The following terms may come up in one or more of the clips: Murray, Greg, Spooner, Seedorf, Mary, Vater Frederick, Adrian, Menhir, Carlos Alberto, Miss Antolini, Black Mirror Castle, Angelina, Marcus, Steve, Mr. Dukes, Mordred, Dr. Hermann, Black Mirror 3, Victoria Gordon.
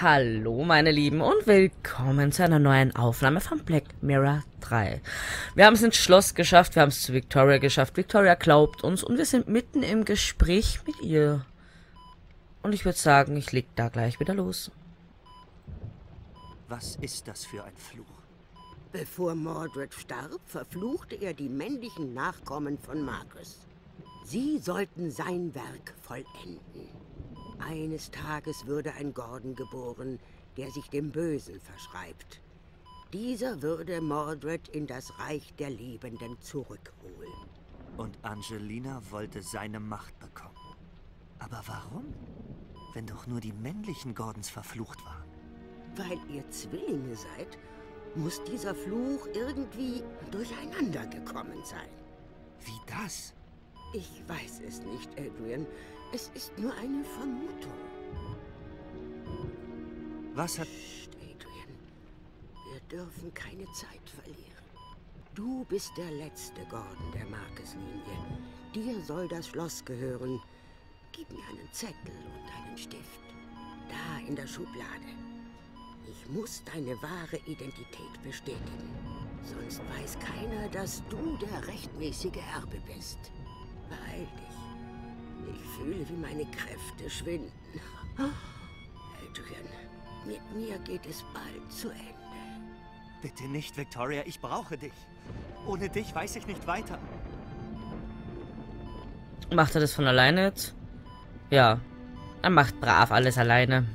Hallo meine Lieben und willkommen zu einer neuen Aufnahme von Black Mirror 3. Wir haben es ins Schloss geschafft, wir haben es zu Victoria geschafft. Victoria glaubt uns und wir sind mitten im Gespräch mit ihr. Und ich würde sagen, ich leg da gleich wieder los. Was ist das für ein Fluch? Bevor Mordred starb, verfluchte er die männlichen Nachkommen von Marcus. Sie sollten sein Werk vollenden. Eines Tages würde ein Gordon geboren, der sich dem Bösen verschreibt. Dieser würde Mordred in das Reich der Lebenden zurückholen. Und Angelina wollte seine Macht bekommen. Aber warum? Wenn doch nur die männlichen Gordons verflucht waren. Weil ihr Zwillinge seid, muss dieser Fluch irgendwie durcheinander gekommen sein. Wie das? Ich weiß es nicht, Adrian. Es ist nur eine Vermutung. Was hat... Psst, Adrian. Wir dürfen keine Zeit verlieren. Du bist der letzte Gordon der Marcus-Linie. Dir soll das Schloss gehören. Gib mir einen Zettel und einen Stift. Da, in der Schublade. Ich muss deine wahre Identität bestätigen. Sonst weiß keiner, dass du der rechtmäßige Erbe bist. Beeil dich. Ich fühle, wie meine Kräfte schwinden. Adrian, mit mir geht es bald zu Ende. Bitte nicht, Victoria, ich brauche dich. Ohne dich weiß ich nicht weiter. Macht er das von alleine jetzt? Ja, er macht brav alles alleine.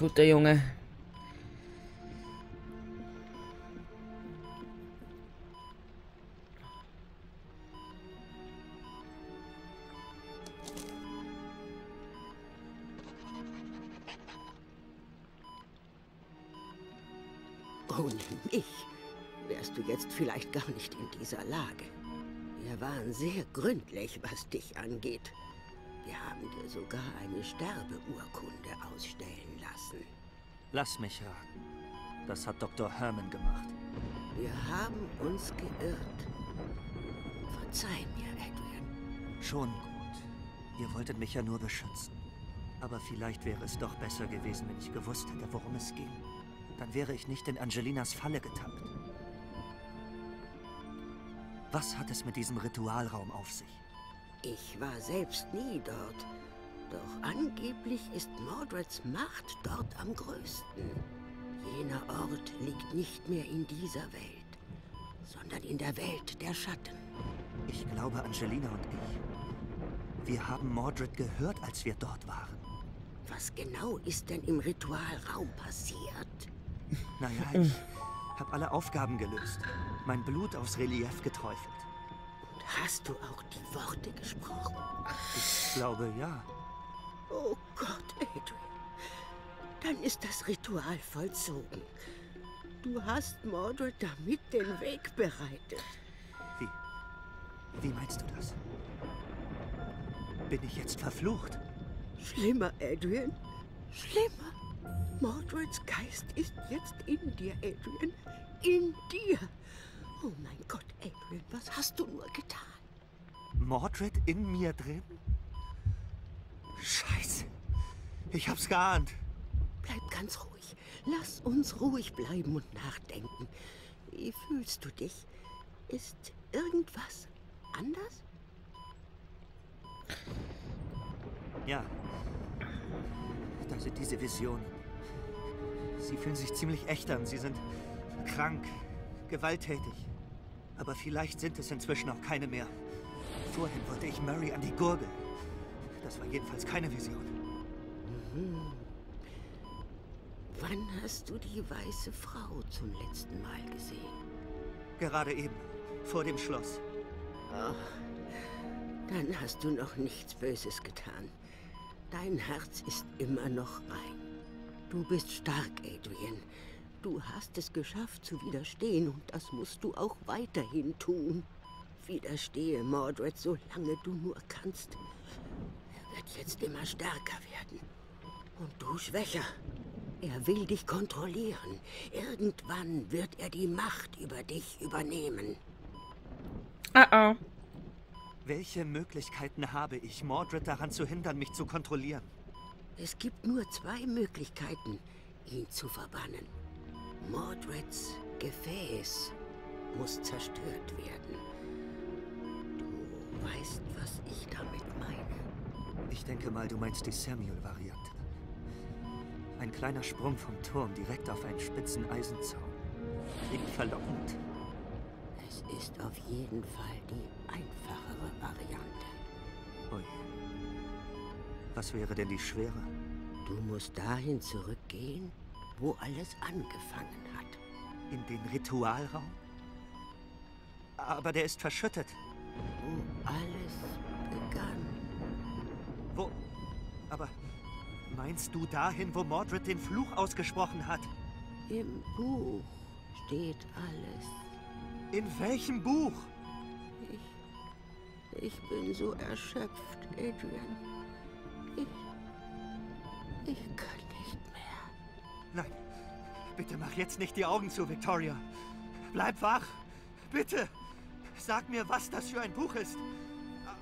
Guter Junge. Ohne mich wärst du jetzt vielleicht gar nicht in dieser Lage. Wir waren sehr gründlich, was dich angeht. Wir haben dir sogar eine Sterbeurkunde ausstellen lassen. Lass mich raten. Das hat Dr. Hermann gemacht. Wir haben uns geirrt. Verzeih mir, Adrian. Schon gut. Ihr wolltet mich ja nur beschützen. Aber vielleicht wäre es doch besser gewesen, wenn ich gewusst hätte, worum es ging. Dann wäre ich nicht in Angelinas Falle getappt. Was hat es mit diesem Ritualraum auf sich? Ich war selbst nie dort. Doch angeblich ist Mordreds Macht dort am größten. Jener Ort liegt nicht mehr in dieser Welt, sondern in der Welt der Schatten. Ich glaube, Angelina und ich, wir haben Mordred gehört, als wir dort waren. Was genau ist denn im Ritualraum passiert? Naja, ich habe alle Aufgaben gelöst, mein Blut aufs Relief geträufelt. Und hast du auch die Worte gesprochen? Ich glaube, ja. Oh Gott, Adrian. Dann ist das Ritual vollzogen. Du hast Mordred damit den Weg bereitet. Wie? Wie meinst du das? Bin ich jetzt verflucht? Schlimmer, Adrian. Schlimmer. Mordreds Geist ist jetzt in dir, Adrian. In dir. Oh mein Gott, Adrian, was hast du nur getan? Mordred in mir drin? Scheiße. Ich hab's geahnt. Bleib ganz ruhig. Lass uns ruhig bleiben und nachdenken. Wie fühlst du dich? Ist irgendwas anders? Ja. Da sind diese Visionen. Sie fühlen sich ziemlich echt an. Sie sind krank, gewalttätig. Aber vielleicht sind es inzwischen auch keine mehr. Vorhin wollte ich Murray an die Gurgel. Das war jedenfalls keine Vision. Mhm. Wann hast du die weiße Frau zum letzten Mal gesehen? Gerade eben, vor dem Schloss. Ach, dann hast du noch nichts Böses getan. Dein Herz ist immer noch rein. Du bist stark, Adrian. Du hast es geschafft zu widerstehen und das musst du auch weiterhin tun. Widerstehe, Mordred, solange du nur kannst. Er wird jetzt immer stärker werden. Und du schwächer. Er will dich kontrollieren. Irgendwann wird er die Macht über dich übernehmen. Uh-oh. Welche Möglichkeiten habe ich, Mordred daran zu hindern, mich zu kontrollieren? Es gibt nur zwei Möglichkeiten, ihn zu verbannen. Mordreds Gefäß muss zerstört werden. Du weißt, was ich damit meine. Ich denke mal, du meinst die Samuel-Variante. Ein kleiner Sprung vom Turm direkt auf einen spitzen Eisenzaun. Klingt verlockend. Es ist auf jeden Fall die einfachere Variante. Ui. Was wäre denn die schwere? Du musst dahin zurückgehen, wo alles angefangen hat. In den Ritualraum? Aber der ist verschüttet. Wo alles begann. Wo? Aber meinst du dahin, wo Mordred den Fluch ausgesprochen hat? Im Buch steht alles. In welchem Buch? Ich bin so erschöpft, Adrian. Ich kann nicht mehr. Nein, bitte mach jetzt nicht die Augen zu, Victoria. Bleib wach. Bitte, sag mir, was das für ein Buch ist.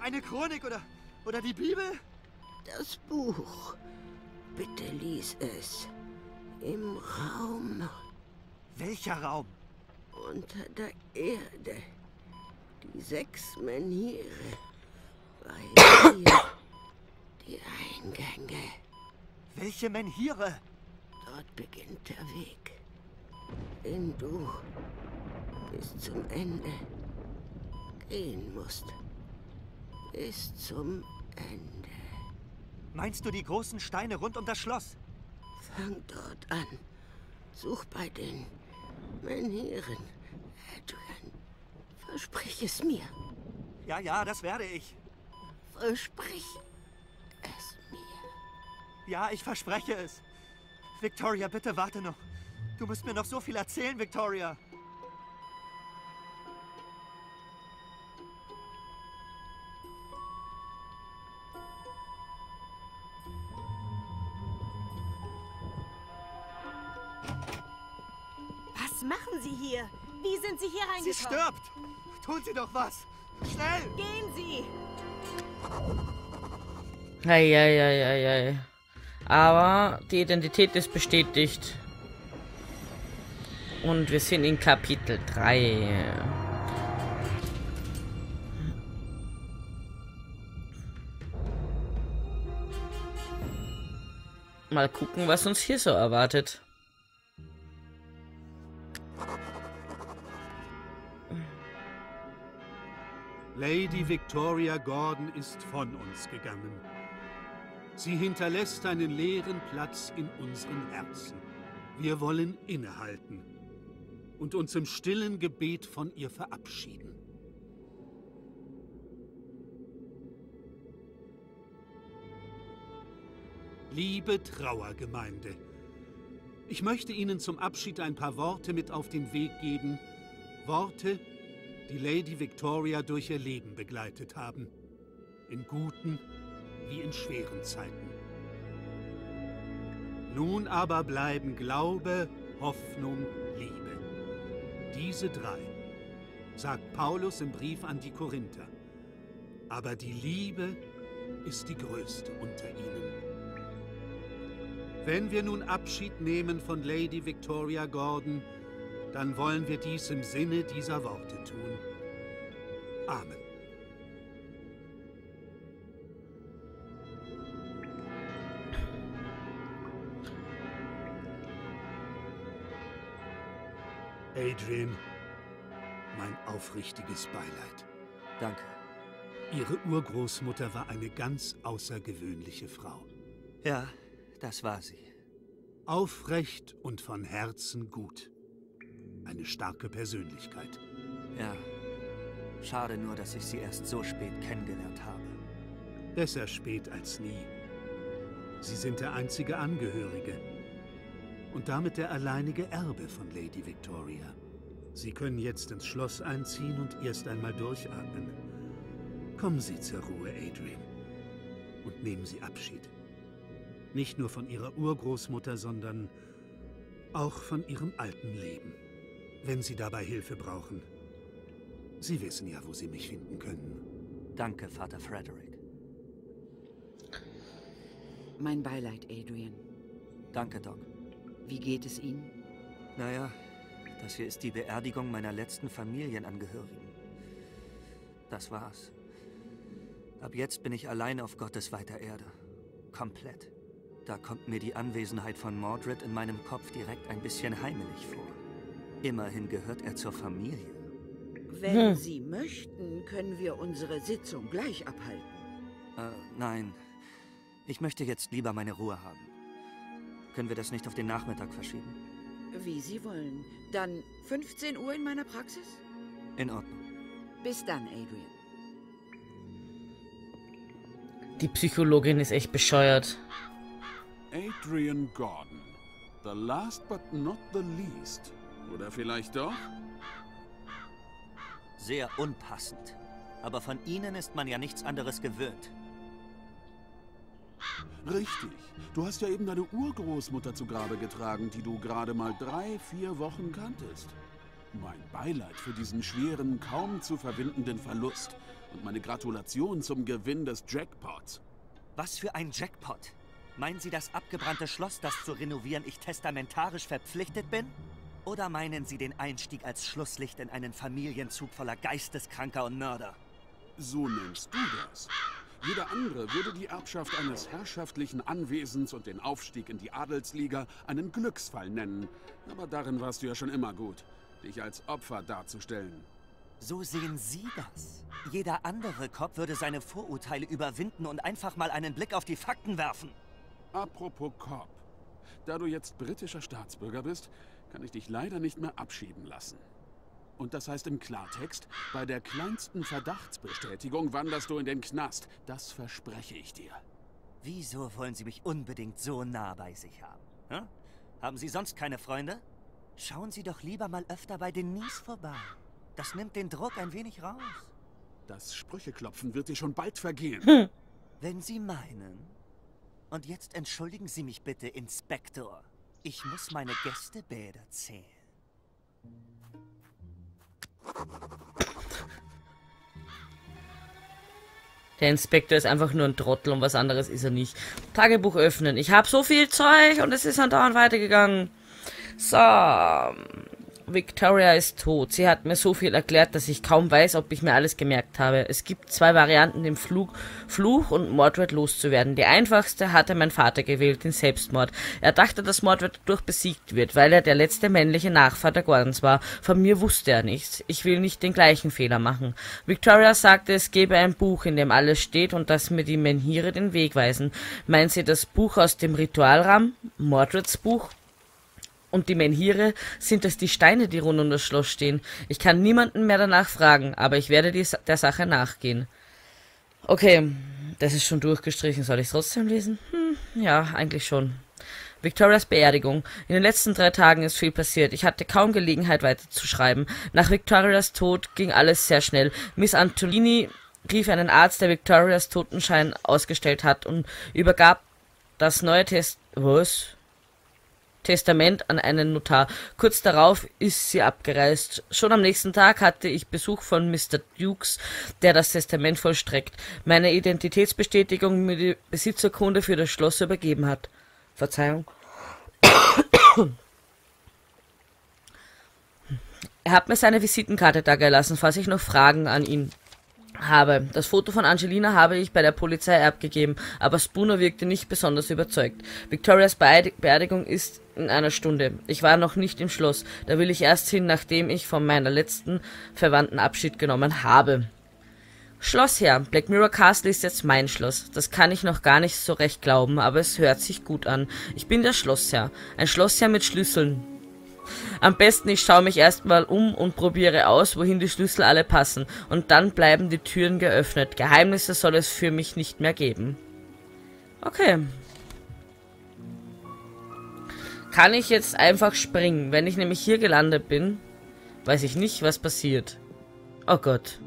Eine Chronik oder die Bibel? Das Buch. Bitte lies es. Im Raum. Welcher Raum? Unter der Erde. Die 6 Menhire. Weil hier die Eingänge. Welche Menhire? Dort beginnt der Weg. Den du bis zum Ende gehen musst. Bis zum Ende. Meinst du die großen Steine rund um das Schloss? Fang dort an. Such bei den Menhiren, Adrian. Versprich es mir. Ja, ja, das werde ich. Versprich es mir. Ja, ich verspreche es. Victoria, bitte warte noch. Du musst mir noch so viel erzählen, Victoria. Was machen Sie hier? Wie sind Sie hier reingekommen? Sie stirbt! Tun Sie doch was! Schnell! Gehen Sie! Eieieiei. Aber die Identität ist bestätigt. Und wir sind in Kapitel 3. Mal gucken, was uns hier so erwartet. Lady Victoria Gordon ist von uns gegangen. Sie hinterlässt einen leeren Platz in unseren Herzen. Wir wollen innehalten und uns im stillen Gebet von ihr verabschieden. Liebe Trauergemeinde, ich möchte Ihnen zum Abschied ein paar Worte mit auf den Weg geben. Worte, die Lady Victoria durch ihr Leben begleitet haben. In guten wie in schweren Zeiten. Nun aber bleiben Glaube, Hoffnung, Liebe. Diese drei, sagt Paulus im Brief an die Korinther. Aber die Liebe ist die größte unter ihnen. Wenn wir nun Abschied nehmen von Lady Victoria Gordon, dann wollen wir dies im Sinne dieser Worte tun. Amen. Adrian, mein aufrichtiges Beileid. Danke. Ihre Urgroßmutter war eine ganz außergewöhnliche Frau. Ja, das war sie. Aufrecht und von Herzen gut. Eine starke Persönlichkeit. Ja. Schade nur, dass ich sie erst so spät kennengelernt habe. Besser spät als nie. Sie sind der einzige Angehörige. Und damit der alleinige Erbe von Lady Victoria. Sie können jetzt ins Schloss einziehen und erst einmal durchatmen. Kommen Sie zur Ruhe, Adrian. Und nehmen Sie Abschied. Nicht nur von Ihrer Urgroßmutter, sondern auch von Ihrem alten Leben. Wenn Sie dabei Hilfe brauchen. Sie wissen ja, wo Sie mich finden können. Danke, Vater Frederick. Mein Beileid, Adrian. Danke, Doc. Wie geht es Ihnen? Naja, das hier ist die Beerdigung meiner letzten Familienangehörigen. Das war's. Ab jetzt bin ich allein auf Gottes weiter Erde. Komplett. Da kommt mir die Anwesenheit von Mordred in meinem Kopf direkt ein bisschen heimelig vor. Immerhin gehört er zur Familie. Wenn Sie möchten, können wir unsere Sitzung gleich abhalten. Nein. Ich möchte jetzt lieber meine Ruhe haben. Können wir das nicht auf den Nachmittag verschieben? Wie Sie wollen. Dann 15 Uhr in meiner Praxis? In Ordnung. Bis dann, Adrian. Die Psychologin ist echt bescheuert. Adrian Gordon. The last but not the least. Oder vielleicht doch? Sehr unpassend. Aber von Ihnen ist man ja nichts anderes gewöhnt. Richtig. Du hast ja eben deine Urgroßmutter zu Grabe getragen, die du gerade mal 3-4 Wochen kanntest. Mein Beileid für diesen schweren, kaum zu verwindenden Verlust. Und meine Gratulation zum Gewinn des Jackpots. Was für ein Jackpot? Meinen Sie das abgebrannte Schloss, das zu renovieren ich testamentarisch verpflichtet bin? Oder meinen Sie den Einstieg als Schlusslicht in einen Familienzug voller Geisteskranker und Mörder? So nennst du das. Jeder andere würde die Erbschaft eines herrschaftlichen Anwesens und den Aufstieg in die Adelsliga einen Glücksfall nennen. Aber darin warst du ja schon immer gut, dich als Opfer darzustellen. So sehen Sie das. Jeder andere Kopf würde seine Vorurteile überwinden und einfach mal einen Blick auf die Fakten werfen. Apropos Kopf. Da du jetzt britischer Staatsbürger bist, kann ich dich leider nicht mehr abschieben lassen. Und das heißt im Klartext, bei der kleinsten Verdachtsbestätigung wanderst du in den Knast. Das verspreche ich dir. Wieso wollen Sie mich unbedingt so nah bei sich haben? Hm? Haben Sie sonst keine Freunde? Schauen Sie doch lieber mal öfter bei Denise vorbei. Das nimmt den Druck ein wenig raus. Das Sprücheklopfen wird dir schon bald vergehen. Wenn Sie meinen. Und jetzt entschuldigen Sie mich bitte, Inspektor. Ich muss meine Gästebäder zählen. Der Inspektor ist einfach nur ein Trottel und was anderes ist er nicht. Tagebuch öffnen. Ich habe so viel Zeug und es ist andauernd weitergegangen. So. Victoria ist tot. Sie hat mir so viel erklärt, dass ich kaum weiß, ob ich mir alles gemerkt habe. Es gibt 2 Varianten, den Fluch und Mordred loszuwerden. Die einfachste hatte mein Vater gewählt, den Selbstmord. Er dachte, dass Mordred dadurch besiegt wird, weil er der letzte männliche Nachvater Gordons war. Von mir wusste er nichts. Ich will nicht den gleichen Fehler machen. Victoria sagte, es gebe ein Buch, in dem alles steht und dass mir die Menhire den Weg weisen. Meint sie das Buch aus dem Ritualrahmen? Mordreds Buch? Und die Menhire, sind es die Steine, die rund um das Schloss stehen? Ich kann niemanden mehr danach fragen, aber ich werde der Sache nachgehen. Okay, das ist schon durchgestrichen. Soll ich es trotzdem lesen? Ja, eigentlich schon. Victorias Beerdigung. In den letzten 3 Tagen ist viel passiert. Ich hatte kaum Gelegenheit, weiterzuschreiben. Nach Victorias Tod ging alles sehr schnell. Miss Antolini rief einen Arzt, der Victorias Totenschein ausgestellt hat und übergab das neue Testament an einen Notar. Kurz darauf ist sie abgereist. Schon am nächsten Tag hatte ich Besuch von Mr. Dukes, der das Testament vollstreckt, meine Identitätsbestätigung mit der Besitzurkunde für das Schloss übergeben hat. Verzeihung. Er hat mir seine Visitenkarte dagelassen, falls ich noch Fragen an ihn habe. Das Foto von Angelina habe ich bei der Polizei abgegeben, aber Spooner wirkte nicht besonders überzeugt. Victorias Beerdigung ist in einer Stunde. Ich war noch nicht im Schloss. Da will ich erst hin, nachdem ich von meiner letzten Verwandten Abschied genommen habe. Schlossherr. Black Mirror Castle ist jetzt mein Schloss. Das kann ich noch gar nicht so recht glauben, aber es hört sich gut an. Ich bin der Schlossherr. Ein Schlossherr mit Schlüsseln. Am besten, ich schaue mich erstmal um und probiere aus, wohin die Schlüssel alle passen. Und dann bleiben die Türen geöffnet. Geheimnisse soll es für mich nicht mehr geben. Okay. Kann ich jetzt einfach springen? Wenn ich nämlich hier gelandet bin, weiß ich nicht, was passiert. Oh Gott.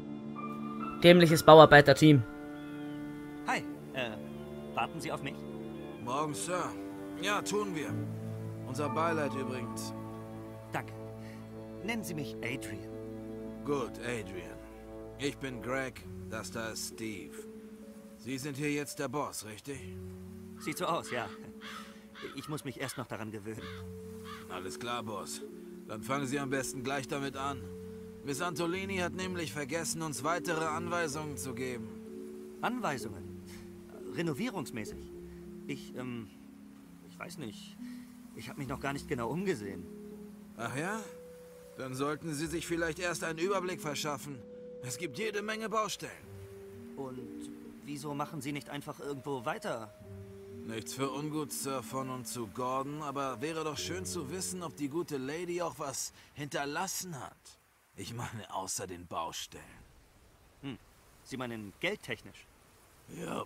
Dämliches Bauarbeiterteam. Hi, warten Sie auf mich? Morgen, Sir. Ja, tun wir. Unser Beileid übrigens. Danke. Nennen Sie mich Adrian. Gut, Adrian. Ich bin Greg, das da ist Steve. Sie sind hier jetzt der Boss, richtig? Sieht so aus, ja. Ich muss mich erst noch daran gewöhnen. Alles klar, Boss. Dann fangen Sie am besten gleich damit an. Miss Antolini hat nämlich vergessen, uns weitere Anweisungen zu geben. Anweisungen? Renovierungsmäßig? Ich weiß nicht. Ich habe mich noch gar nicht genau umgesehen. Ach ja? Dann sollten Sie sich vielleicht erst einen Überblick verschaffen. Es gibt jede Menge Baustellen. Und wieso machen Sie nicht einfach irgendwo weiter? Nichts für ungut, Sir, von und zu Gordon, aber wäre doch schön zu wissen, ob die gute Lady auch was hinterlassen hat. Ich meine, außer den Baustellen. Hm. Sie meinen geldtechnisch? Ja.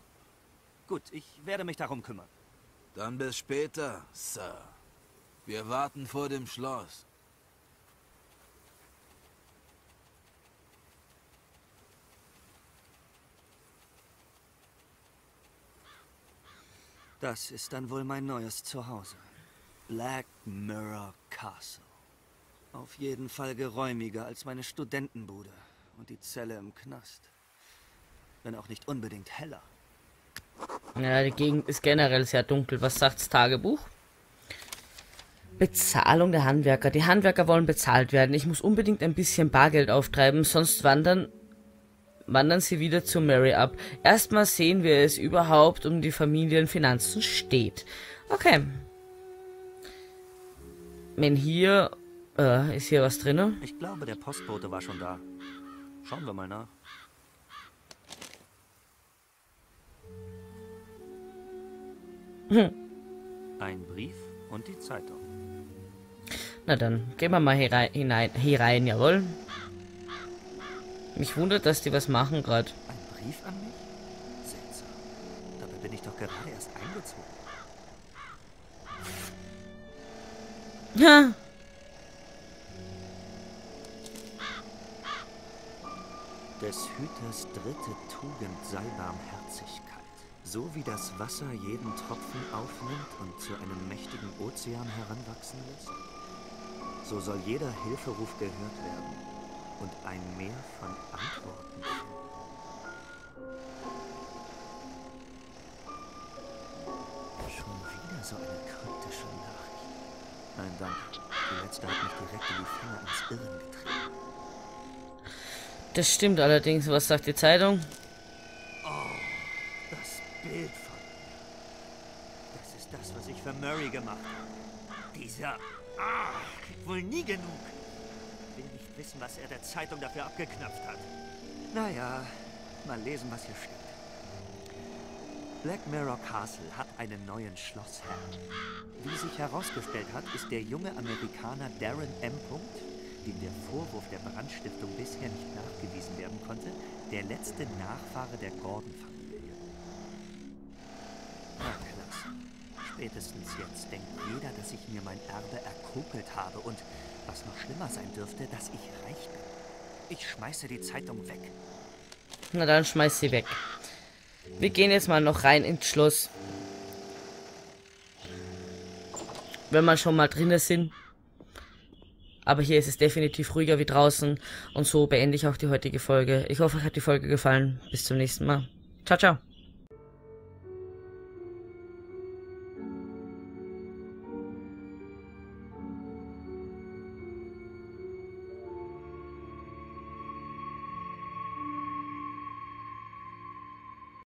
Gut, ich werde mich darum kümmern. Dann bis später, Sir. Wir warten vor dem Schloss. Das ist dann wohl mein neues Zuhause. Black Mirror Castle. Auf jeden Fall geräumiger als meine Studentenbude und die Zelle im Knast. Wenn auch nicht unbedingt heller. Ja, die Gegend ist generell sehr dunkel. Was sagt's Tagebuch? Bezahlung der Handwerker. Die Handwerker wollen bezahlt werden. Ich muss unbedingt ein bisschen Bargeld auftreiben, sonst wandern sie wieder zu Mary ab. Erstmal sehen wir es überhaupt um die Familienfinanzen steht. Okay. Wenn hier... ist hier was drin? Ich glaube, der Postbote war schon da. Schauen wir mal nach. Hm. Ein Brief und die Zeitung. Na dann, gehen wir mal hier rein, jawohl. Mich wundert, dass die was machen gerade. Ein Brief an mich? Seltsam. Dabei bin ich doch gerade erst eingezogen. Ja. Des Hüters dritte Tugend sei Barmherzigkeit. So wie das Wasser jeden Tropfen aufnimmt und zu einem mächtigen Ozean heranwachsen lässt, so soll jeder Hilferuf gehört werden. Und ein Meer von Antworten. Schon wieder so eine kryptische Nachricht. Nein, danke. Die letzte hat mich direkt in die Finger ins Irren getrieben. Das stimmt allerdings. Was sagt die Zeitung? Oh, das Bild von mir. Das ist das, was ich für Murray gemacht habe. Dieser Arsch kriegt wohl nie genug. Ich will nicht wissen, was er der Zeitung dafür abgeknapft hat. Naja, mal lesen, was hier steht. Black Mirror Castle hat einen neuen Schlossherrn. Wie sich herausgestellt hat, ist der junge Amerikaner Darren M. dem der Vorwurf der Brandstiftung bisher nicht nachgewiesen werden konnte, der letzte Nachfahre der Gordon-Familie. Na klasse. Spätestens jetzt denkt jeder, dass ich mir mein Erbe erkokelt habe und... was noch schlimmer sein dürfte, dass ich reich bin. Ich schmeiße die Zeitung weg. Na dann schmeiß sie weg. Wir gehen jetzt mal noch rein ins Schloss. Wenn wir schon mal drinnen sind. Aber hier ist es definitiv ruhiger wie draußen. Und so beende ich auch die heutige Folge. Ich hoffe, euch hat die Folge gefallen. Bis zum nächsten Mal. Ciao, ciao.